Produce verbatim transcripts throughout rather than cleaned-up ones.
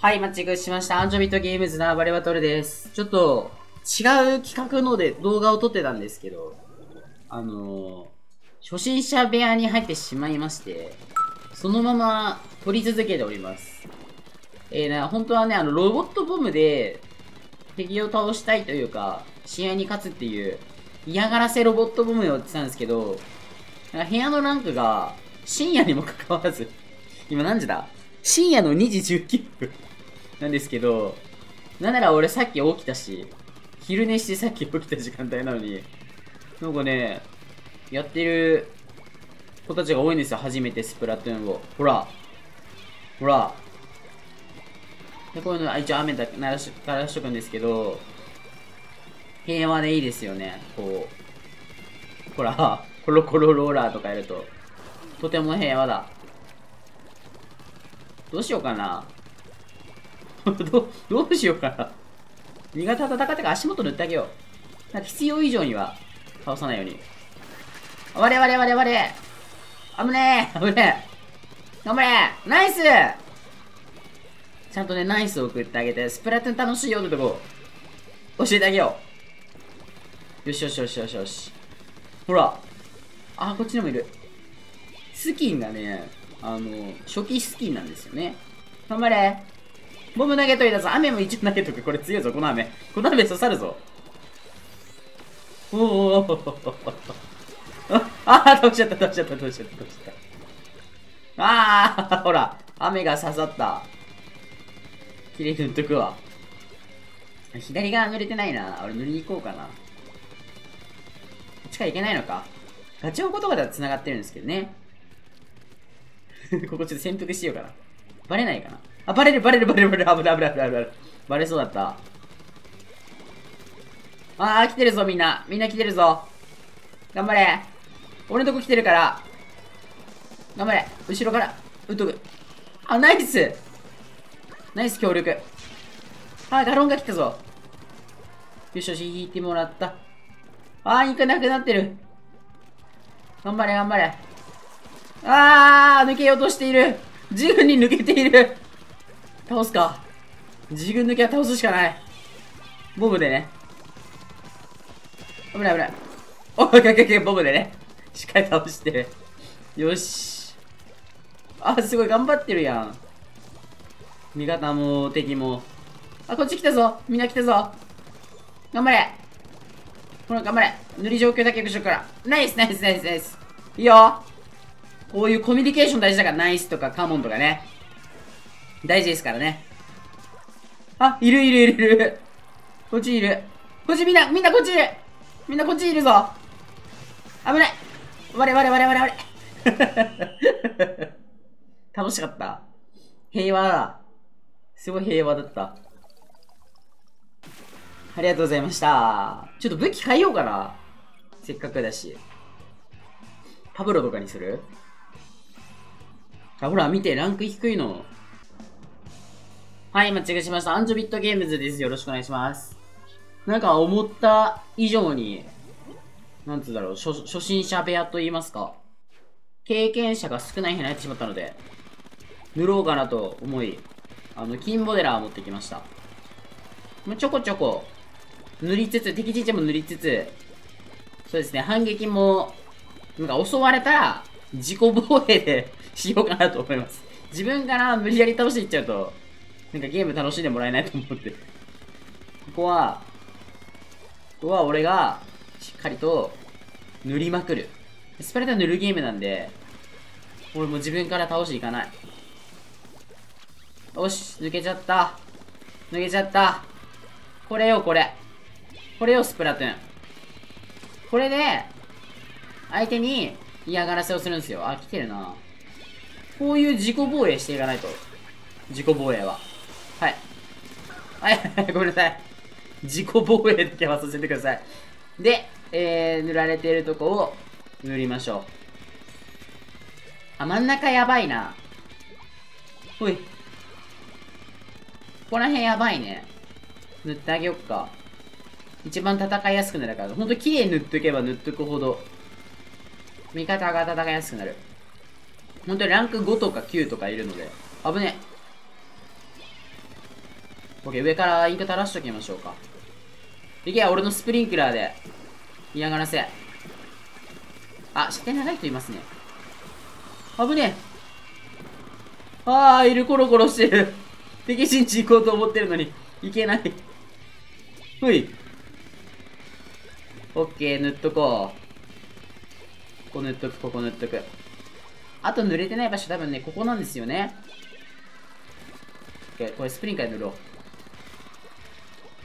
はい、マッチングしました。アンジョビットゲームズなバレバトルです。ちょっと違う企画ので動画を撮ってたんですけど、あのー、初心者部屋に入ってしまいまして、そのまま撮り続けております。えーな、本当はね、あの、ロボットボムで敵を倒したいというか、試合に勝つっていう嫌がらせロボットボムをやってたんですけど、なんか部屋のランクが深夜にもかかわらず、今何時だ？深夜のにじじゅうきゅうふん。なんですけど、なんなら俺さっき起きたし、昼寝してさっき起きた時間帯なのに、なんかね、やってる子たちが多いんですよ。初めてスプラトゥーンを。ほら。ほら。で、こういうの、あ、一応雨だ、鳴らし、鳴らしとくんですけど、平和でいいですよね。こう。ほら、コロコロローラーとかやると、とても平和だ。どうしようかな。ど, どうしようかな。味方戦ってから足元塗ってあげよう。なんか必要以上には倒さないように。われわれわれわれ。危ねえ、危ねえ。頑張れ、ナイス。ちゃんとね、ナイスを送ってあげて、スプラトゥーン楽しいよってとこ、教えてあげよう。よしよしよしよしよし。ほら。あ、こっちにもいる。スキンがね、あの、初期スキンなんですよね。頑張れ。ボム投げといたぞ。雨も一応投げとく。これ強いぞ、この雨。この雨刺さるぞ。おおおああ、倒しちゃった、倒しちゃった、倒しちゃった、倒しちゃった。ああ、ほら。雨が刺さった。きれいに塗っとくわ。左側塗れてないな。俺塗りに行こうかな。こっちからいけないのか。ガチホコとかでは繋がってるんですけどね。ここちょっと潜伏しようかな。バレないかな。あ、バレるバレるバレるバレる。危ない危ない危ない危ない。バレそうだった。あー、来てるぞみんな。みんな来てるぞ。頑張れ。俺のとこ来てるから。頑張れ。後ろから、撃っとく。あ、ナイス。ナイス協力。あー、ガロンが来たぞ。よしよし、引いてもらった。あー、行かなくなってる。頑張れ頑張れ。あー、抜けようとしている。自分に抜けている。倒すか。自分抜けは倒すしかない。ボムでね。危ない危ない。おい、かけけ、ボムでね。しっかり倒して。よし。あ、すごい、頑張ってるやん。味方も敵も。あ、こっち来たぞ。みんな来たぞ。頑張れ。ほら、頑張れ。塗り状況だけよくしようから。ナイスナイスナイスナイス。いいよ。こういうコミュニケーション大事だから、ナイスとかカモンとかね。大事ですからね。あ、いるいるいるいる。こっちいる。こっちみんな、みんなこっちいる。みんなこっちいるぞ。危ない。我々我々我々。楽しかった。平和だ。すごい平和だった。ありがとうございました。ちょっと武器変えようかな。せっかくだし。パブロとかにする？あ、ほら、見て、ランク低いの。はい、マッチングしました。アンジョビットゲームズです。よろしくお願いします。なんか、思った以上に、なんつうだろう、初、初心者部屋と言いますか、経験者が少ない部屋になってしまったので、塗ろうかなと思い、あの、キンボデラーを持ってきました。ちょこちょこ、塗りつつ、敵陣地も塗りつつ、そうですね、反撃も、なんか、襲われたら、自己防衛でしようかなと思います。自分から無理やり倒していっちゃうと、なんかゲーム楽しんでもらえないと思って。ここは、ここは俺がしっかりと塗りまくる。スプラトゥーン塗るゲームなんで、俺も自分から倒していかない。よし、抜けちゃった。抜けちゃった。これよ、これ。これよ、スプラトゥーン。これで、相手に、嫌がらせをするんですよ。あ、来てるな。こういう自己防衛していかないと。自己防衛は。はい。はい、ごめんなさい。自己防衛だけはさせてください。で、えー、塗られているとこを塗りましょう。あ、真ん中やばいな。ほい。こら辺やばいね。塗ってあげよっか。一番戦いやすくなるから。ほんと綺麗に塗っとけば塗っとくほど、味方が戦いやすくなる。ほんとにランクごとかきゅうとかいるので。危ねえ。OK、上からインク垂らしときましょうか。いけ、俺のスプリンクラーで。嫌がらせ。あ、射程長い人いますね。危ねえ。あー、いる、コロコロしてる。敵陣地行こうと思ってるのに、行けない。ほい。オッケー、塗っとこう。ここ塗っとく、ここ塗っとく。あと塗れてない場所多分ね、ここなんですよね。オッケー、これスプリンカーで塗ろう。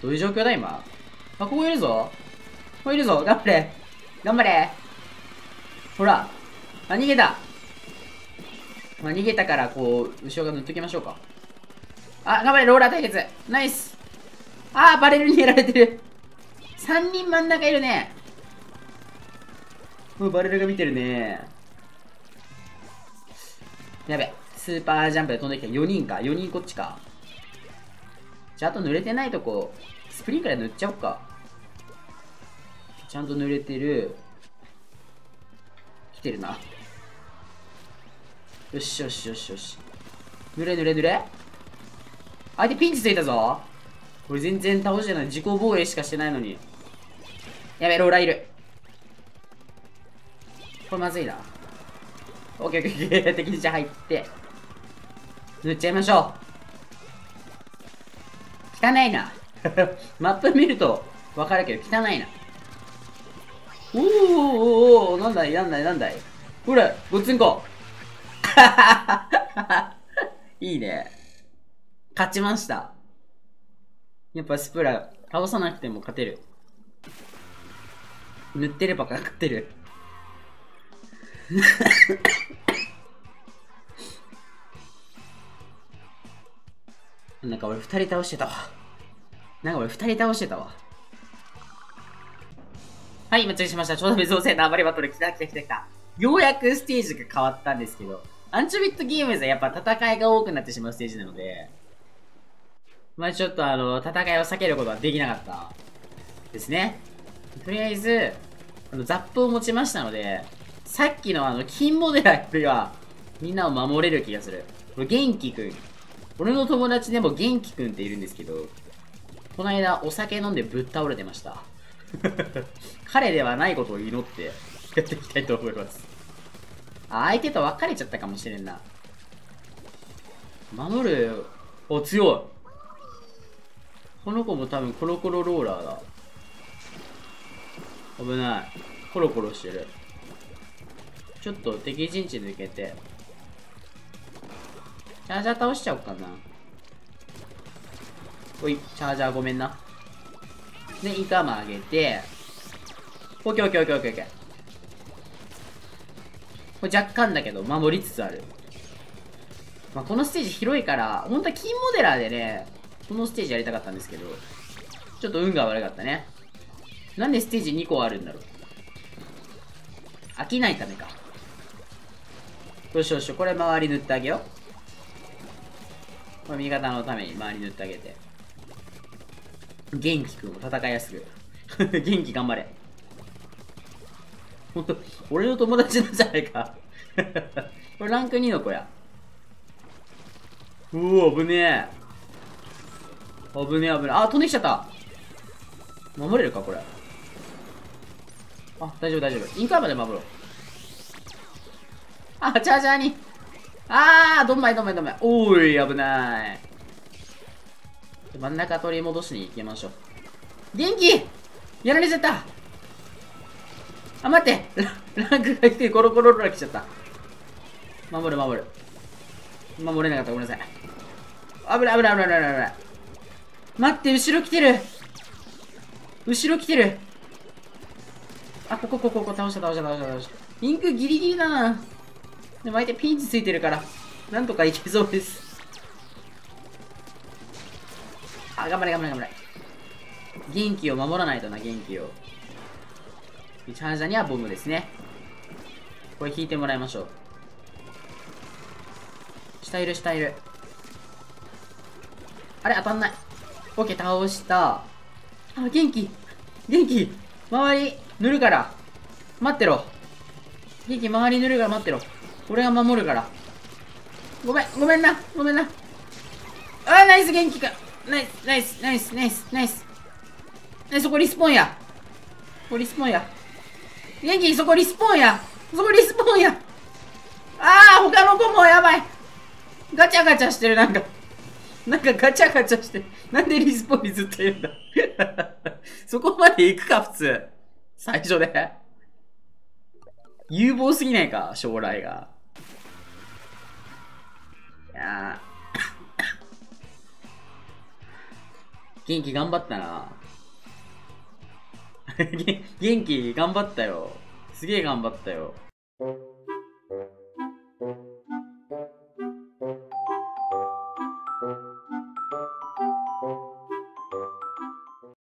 どういう状況だ、今。あ、ここいるぞ。ここいるぞ。頑張れ。頑張れ。ほら。あ、逃げた。まあ、逃げたから、こう、後ろが塗っときましょうか。あ、頑張れ、ローラー対決。ナイス。あー、バレルにやられてる。さんにん真ん中いるね。もうバレルが見てるね。やべ、スーパージャンプで飛んできた。よにんか。よにんこっちか。じゃあ、あと濡れてないとこ、スプリンクラー塗っちゃおうか。ちゃんと濡れてる。来てるな。よしよしよしよし。濡れ濡れ濡れ。相手ピンチついたぞ。これ全然倒してない。自己防衛しかしてないのに。やべ、ローラーいる。これまずいな。オッケーオッケーオッケー。敵陣入って。塗っちゃいましょう。汚いな。マップ見るとわかるけど、汚いな。おーおーおーおー、なんだいなんだいなんだい。ほら、ごっつんこ。いいね。勝ちました。やっぱスプラ、倒さなくても勝てる。塗ってれば勝てる。なんか俺二人倒してたわ。なんか俺二人倒してたわ。はい、今注意しました。ちょうど別動性のあまりバトル来た来た来た来た。ようやくステージが変わったんですけど。アンチョビットゲームズはやっぱ戦いが多くなってしまうステージなので、まあちょっとあの、戦いを避けることはできなかったですね。とりあえず、あの、ザップを持ちましたので、さっきのあの、金モデラよりは、みんなを守れる気がする。これ、元気くん。俺の友達でも元気くんっているんですけど、この間お酒飲んでぶっ倒れてました。彼ではないことを祈ってやっていきたいと思います。あ、相手と別れちゃったかもしれんな。守る。お、強い。この子も多分コロコロローラーだ。危ない。コロコロしてる。ちょっと敵陣地抜けて。チャージャー倒しちゃおうかな。おい、チャージャーごめんな。で、インカム上げて。オッケーオッケーオッケーオッケーオッケー。これ若干だけど、守りつつある。まあ、このステージ広いから、本当は金モデラーでね、このステージやりたかったんですけど、ちょっと運が悪かったね。なんでステージにこあるんだろう。飽きないためか。よしよし、これ周り塗ってあげよう。これ味方のために周り塗ってあげて。元気くんを戦いやすく。元気頑張れ。ほんと、俺の友達なんじゃないか。これランクにの子や。うお、危ねえ。危ねえ、危ねえ。あ、飛んできちゃった。守れるか、これ。あ、大丈夫、大丈夫。インカーまで守ろう。あ、チャージャーに。あー、どんまいどんまいどんまい。おーい、危ない。真ん中取り戻しに行きましょう。元気！やられちゃった。あ、待ってランクが低いコロコロローラー来ちゃった。守る守る。守れなかった。ごめんなさい。危ない危ない危ない危ない危ない。待って、後ろ来てる。後ろ来てる。あ、ここここここ倒した倒した倒した倒した。インクギリギリだな。でも相手ピンチついてるから、なんとかいけそうです。あ、頑張れ頑張れ頑張れ。元気を守らないとな、元気を。チャージャーにはボムですね。これ引いてもらいましょう。下いる下いる。あれ当たんない。オッケー、倒した。あ、元気元気周り塗るから待ってろ。元気周り塗るから待ってろ。俺が守るから。ごめん、ごめんな、ごめんな。あー、ナイス元気か。ナイス、ナイス、ナイス、ナイス、ナイス。え、そこリスポーンや。ここリスポーンや。元気、そこリスポーンや。そこリスポーンや。あー、他の子もやばい。ガチャガチャしてる、なんか。なんかガチャガチャしてる。なんでリスポーンにずっと言うんだ。そこまで行くか、普通。最初で。有望すぎないか、将来が。いやー。元気頑張ったな。元気頑張ったよ。すげえ頑張ったよ。